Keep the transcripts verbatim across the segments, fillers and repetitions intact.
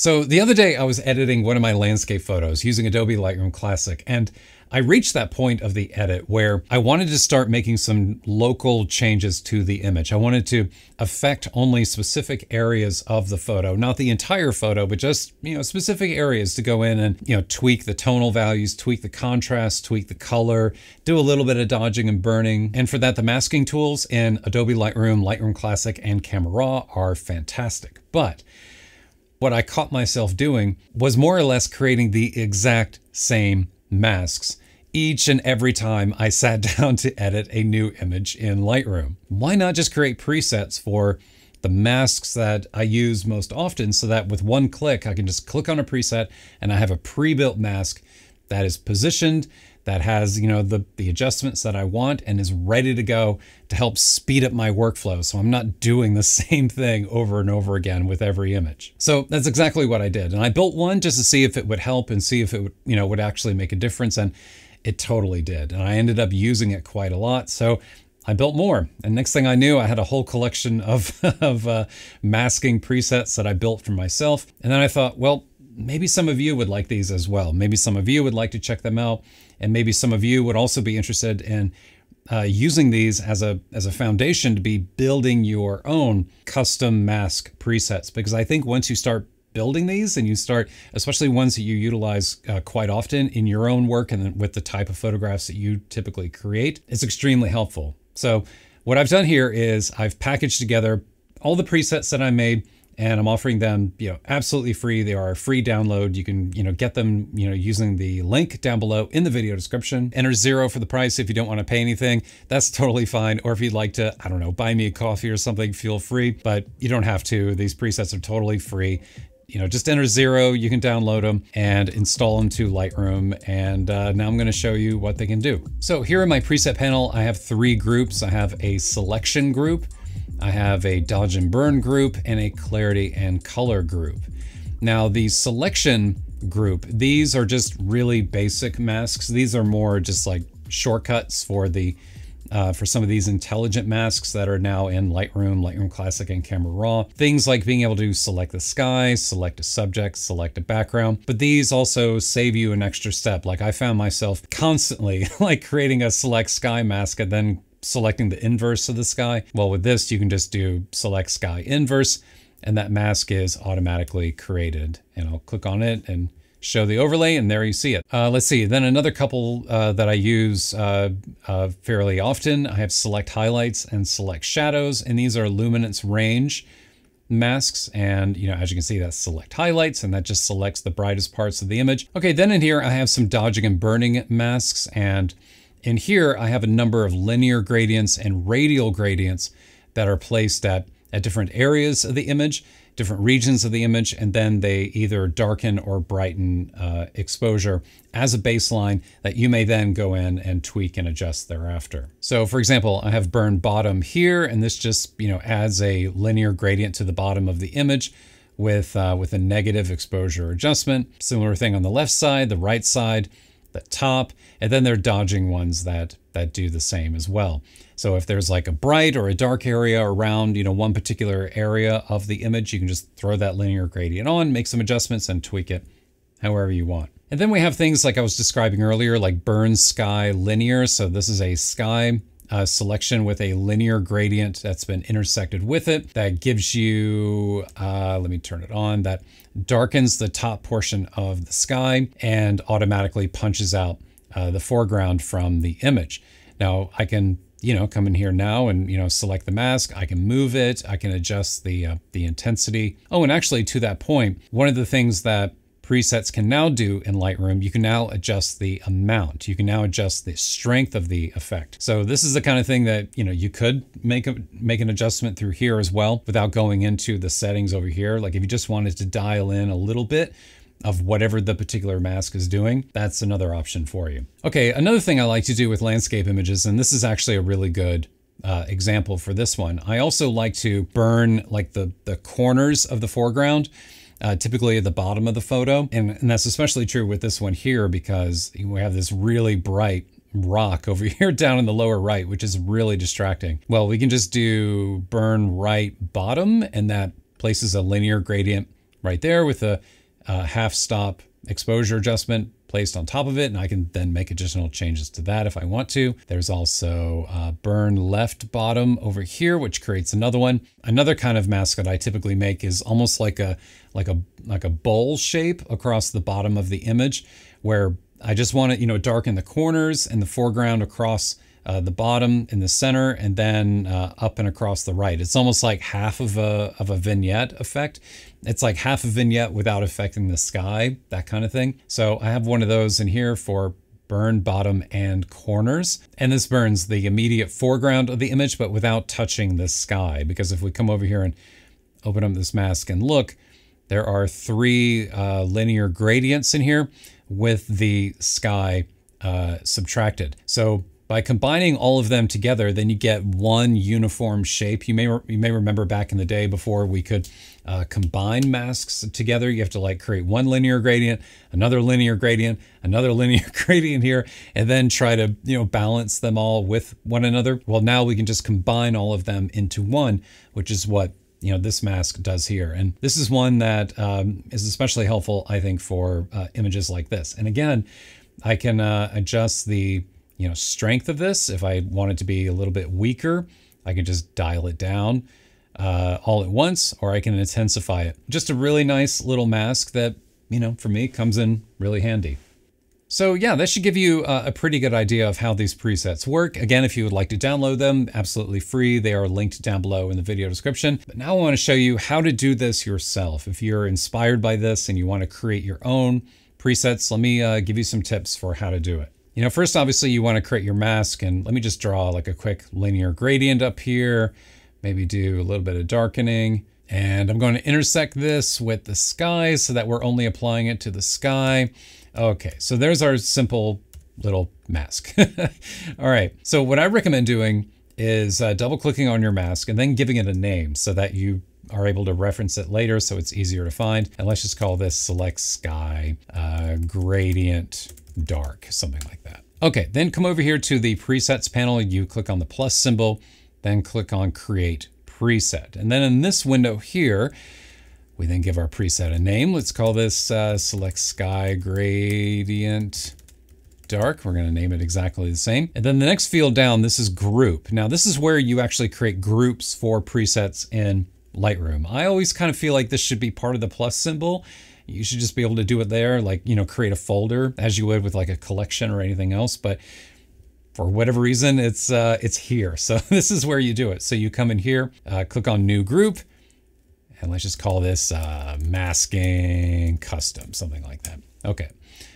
So the other day I was editing one of my landscape photos using Adobe Lightroom Classic, and I reached that point of the edit where I wanted to start making some local changes to the image. I wanted to affect only specific areas of the photo, not the entire photo, but just, you know, specific areas to go in and, you know, tweak the tonal values, tweak the contrast, tweak the color, do a little bit of dodging and burning. And for that, the masking tools in Adobe Lightroom, Lightroom Classic, and Camera Raw are fantastic. But what I caught myself doing was more or less creating the exact same masks each and every time I sat down to edit a new image in Lightroom. Why not just create presets for the masks that I use most often, so that with one click, I can just click on a preset and I have a pre-built mask that is positioned, that has, you know, the, the adjustments that I want and is ready to go to help speed up my workflow. So I'm not doing the same thing over and over again with every image. So that's exactly what I did. And I built one just to see if it would help and see if it would, you know, would actually make a difference. And it totally did. And I ended up using it quite a lot. So I built more. And next thing I knew, I had a whole collection of, of uh, masking presets that I built for myself. And then I thought, well, maybe some of you would like these as well. Maybe some of you would like to check them out. And maybe some of you would also be interested in uh, using these as a, as a foundation to be building your own custom mask presets. Because I think once you start building these and you start, especially ones that you utilize uh, quite often in your own work and with the type of photographs that you typically create, it's extremely helpful. So what I've done here is I've packaged together all the presets that I made, and I'm offering them, you know, absolutely free. They are a free download. You can, you know, get them, you know, using the link down below in the video description. Enter zero for the price if you don't want to pay anything. That's totally fine. Or if you'd like to, I don't know, buy me a coffee or something, feel free, but you don't have to. These presets are totally free. You know, just enter zero, you can download them and install them to Lightroom. And uh, now I'm gonna show you what they can do. So here in my preset panel, I have three groups. I have a selection group, I have a dodge and burn group, and a clarity and color group. Now the selection group, these are just really basic masks. These are more just like shortcuts for the uh, for some of these intelligent masks that are now in Lightroom, Lightroom Classic, and Camera Raw. Things like being able to select the sky, select a subject, select a background, but these also save you an extra step. Like I found myself constantly like creating a select sky mask and then selecting the inverse of the sky. Well, with this, you can just do select sky inverse, and that mask is automatically created. And I'll click on it and show the overlay, and there you see it. Uh, let's see, then another couple uh, that I use uh, uh, fairly often, I have select highlights and select shadows, and these are luminance range masks. And, you know, as you can see, that's select highlights, and that just selects the brightest parts of the image. Okay, then in here, I have some dodging and burning masks, and in here, I have a number of linear gradients and radial gradients that are placed at, at different areas of the image, different regions of the image, and then they either darken or brighten uh, exposure as a baseline that you may then go in and tweak and adjust thereafter. So for example, I have burn bottom here, and this just, you know, adds a linear gradient to the bottom of the image with, uh, with a negative exposure adjustment. Similar thing on the left side, the right side, the top, and then they're dodging ones that that do the same as well. So if there's like a bright or a dark area around, you know, one particular area of the image, you can just throw that linear gradient on, make some adjustments, and tweak it however you want. And then we have things like I was describing earlier, like burn sky linear. So this is a sky uh, selection with a linear gradient that's been intersected with it. That gives you, uh, let me turn it on, that darkens the top portion of the sky and automatically punches out uh, the foreground from the image. Now I can, you know, come in here now and, you know, select the mask. I can move it. I can adjust the, uh, the intensity. Oh, and actually to that point, one of the things that presets can now do in Lightroom, you can now adjust the amount. You can now adjust the strength of the effect. So this is the kind of thing that, you know, you could make a, make an adjustment through here as well without going into the settings over here. Like if you just wanted to dial in a little bit of whatever the particular mask is doing, that's another option for you. Okay, another thing I like to do with landscape images, and this is actually a really good Uh, example for this one. I also like to burn like the, the corners of the foreground, uh, typically at the bottom of the photo. And, and that's especially true with this one here because we have this really bright rock over here down in the lower right, which is really distracting. Well, we can just do burn right bottom, and that places a linear gradient right there with a, a half stop exposure adjustment placed on top of it, and I can then make additional changes to that if I want to. There's also uh, burn left bottom over here, which creates another one. Another kind of mask that I typically make is almost like a like a like a bowl shape across the bottom of the image, where I just want to, you know, darken the corners and the foreground across uh, the bottom in the center, and then uh, up and across the right. It's almost like half of a of a vignette effect. It's like half a vignette without affecting the sky, that kind of thing. So I have one of those in here for burn bottom and corners. And this burns the immediate foreground of the image, but without touching the sky. Because if we come over here and open up this mask and look, there are three uh, linear gradients in here with the sky uh, subtracted. So by combining all of them together, then you get one uniform shape. You may you may remember back in the day before we could uh, combine masks together, you have to like create one linear gradient, another linear gradient, another linear gradient here, and then try to, you know, balance them all with one another. Well, now we can just combine all of them into one, which is what, you know, this mask does here. And this is one that um, is especially helpful, I think, for uh, images like this. And again, I can uh, adjust the, you know, strength of this. If I want it to be a little bit weaker, I can just dial it down uh, all at once, or I can intensify it. Just a really nice little mask that, you know, for me comes in really handy. So yeah, that should give you a pretty good idea of how these presets work. Again, if you would like to download them, absolutely free. They are linked down below in the video description. But now I want to show you how to do this yourself. If you're inspired by this and you want to create your own presets, let me uh, give you some tips for how to do it. You know, first, obviously, you want to create your mask, and let me just draw like a quick linear gradient up here, maybe do a little bit of darkening. And I'm going to intersect this with the sky so that we're only applying it to the sky. Okay, so there's our simple little mask. All right, so what I recommend doing is uh, double clicking on your mask and then giving it a name so that you are able to reference it later so it's easier to find. And let's just call this select sky uh, gradient dark, something like that. Okay, then come over here to the presets panel. You click on the plus symbol, then click on create preset. And then in this window here, we then give our preset a name. Let's call this uh, select sky gradient dark. We're going to name it exactly the same. And then the next field down, this is group. Now this is where you actually create groups for presets in Lightroom. I always kind of feel like this should be part of the plus symbol. You should just be able to do it there, like, you know, create a folder as you would with like a collection or anything else. But for whatever reason, it's uh, it's here. So this is where you do it. So you come in here, uh, click on new group, and let's just call this uh, masking custom, something like that. Okay,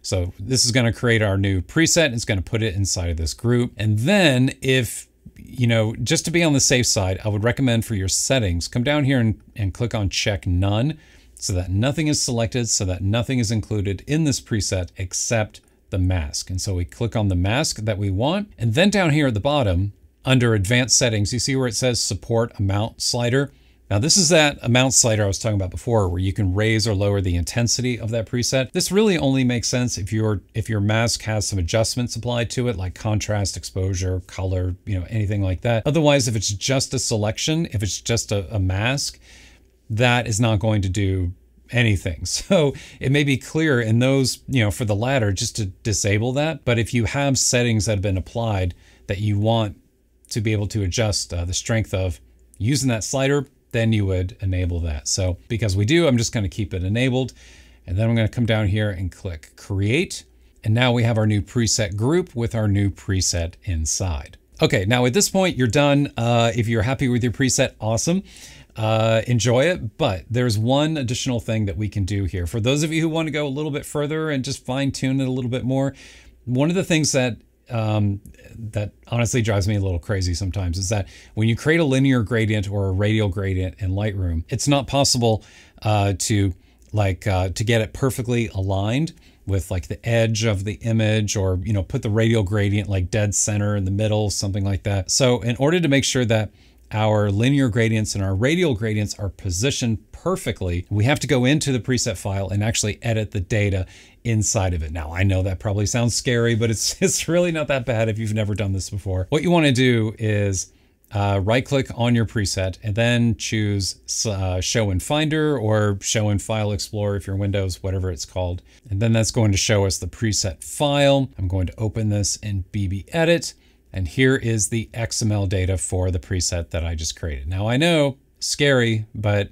so this is gonna create our new preset. It's gonna put it inside of this group. And then if, you know, just to be on the safe side, I would recommend for your settings, come down here and, and click on check none so that nothing is selected, so that nothing is included in this preset except the mask. And so we click on the mask that we want. And then down here at the bottom, under advanced settings, you see where it says support amount slider. Now this is that amount slider I was talking about before, where you can raise or lower the intensity of that preset. This really only makes sense if your if your mask has some adjustments applied to it, like contrast, exposure, color, you know, anything like that. Otherwise, if it's just a selection, if it's just a, a mask, that is not going to do anything. So it may be clear in those, you know, for the latter, just to disable that. But if you have settings that have been applied that you want to be able to adjust uh, the strength of using that slider, then you would enable that. So because we do, I'm just going to keep it enabled. And then I'm going to come down here and click create. And now we have our new preset group with our new preset inside. Okay, now at this point, you're done. Uh, if you're happy with your preset, awesome. Uh, enjoy it. But there's one additional thing that we can do here. For those of you who want to go a little bit further and just fine tune it a little bit more, one of the things that Um, that honestly drives me a little crazy sometimes is that when you create a linear gradient or a radial gradient in Lightroom, it's not possible uh, to like uh, to get it perfectly aligned with like the edge of the image, or, you know, put the radial gradient like dead center in the middle, something like that. So in order to make sure that our linear gradients and our radial gradients are positioned perfectly, we have to go into the preset file and actually edit the data inside of it. Now, I know that probably sounds scary, but it's, it's really not that bad if you've never done this before. What you want to do is uh, right click on your preset and then choose uh, show in Finder or show in File Explorer if you're Windows, whatever it's called. And then that's going to show us the preset file. I'm going to open this in BBEdit. And here is the X M L data for the preset that I just created. Now I know, scary, but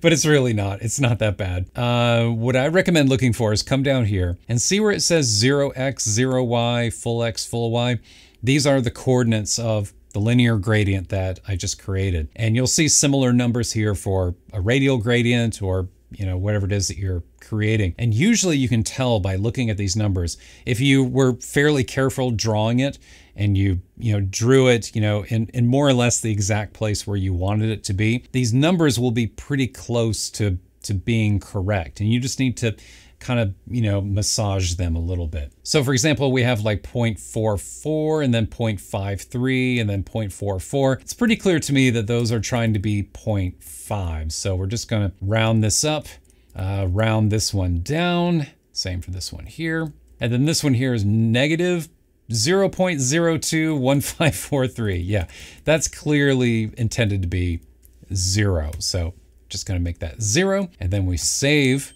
but it's really not. It's not that bad. Uh, what I recommend looking for is come down here and see where it says zero x, zero y, full x, full y. These are the coordinates of the linear gradient that I just created. And you'll see similar numbers here for a radial gradient or, you know, whatever it is that you're creating. And usually you can tell by looking at these numbers. If you were fairly careful drawing it and you, you know, drew it, you know, in, in more or less the exact place where you wanted it to be, these numbers will be pretty close to, to being correct. And you just need to kind of, you know, massage them a little bit. So for example, we have like zero point four four and then zero point five three and then zero point four four. It's pretty clear to me that those are trying to be zero point five. So we're just going to round this up, uh, round this one down, same for this one here. And then this one here is negative zero point zero two one five four three. Yeah, that's clearly intended to be zero. So just going to make that zero. And then we save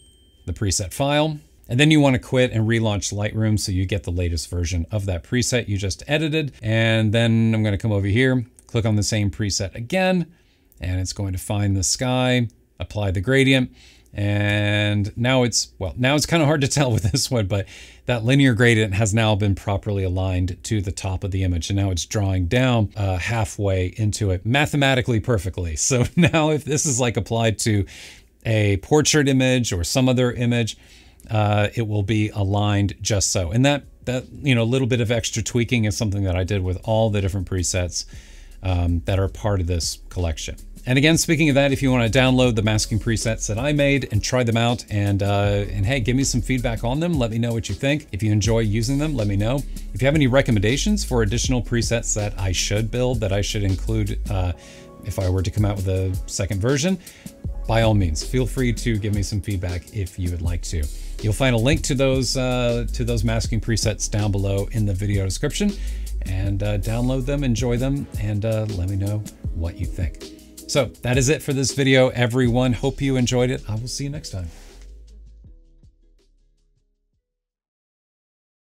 the preset file. And then you want to quit and relaunch Lightroom so you get the latest version of that preset you just edited. And then I'm going to come over here, click on the same preset again, and it's going to find the sky, apply the gradient. And now it's, well, now it's kind of hard to tell with this one, but that linear gradient has now been properly aligned to the top of the image. And now it's drawing down uh, halfway into it mathematically perfectly. So now if this is like applied to a portrait image or some other image, uh, it will be aligned just so. And that, that, you know, little bit of extra tweaking is something that I did with all the different presets um, that are part of this collection. And again, speaking of that, if you want to download the masking presets that I made and try them out and, uh, and hey, give me some feedback on them. Let me know what you think. If you enjoy using them, let me know. If you have any recommendations for additional presets that I should build, that I should include uh, if I were to come out with a second version, by all means, feel free to give me some feedback if you would like to. You'll find a link to those uh, to those masking presets down below in the video description, and uh, download them, enjoy them, and uh, let me know what you think. So that is it for this video, everyone. Hope you enjoyed it. I will see you next time.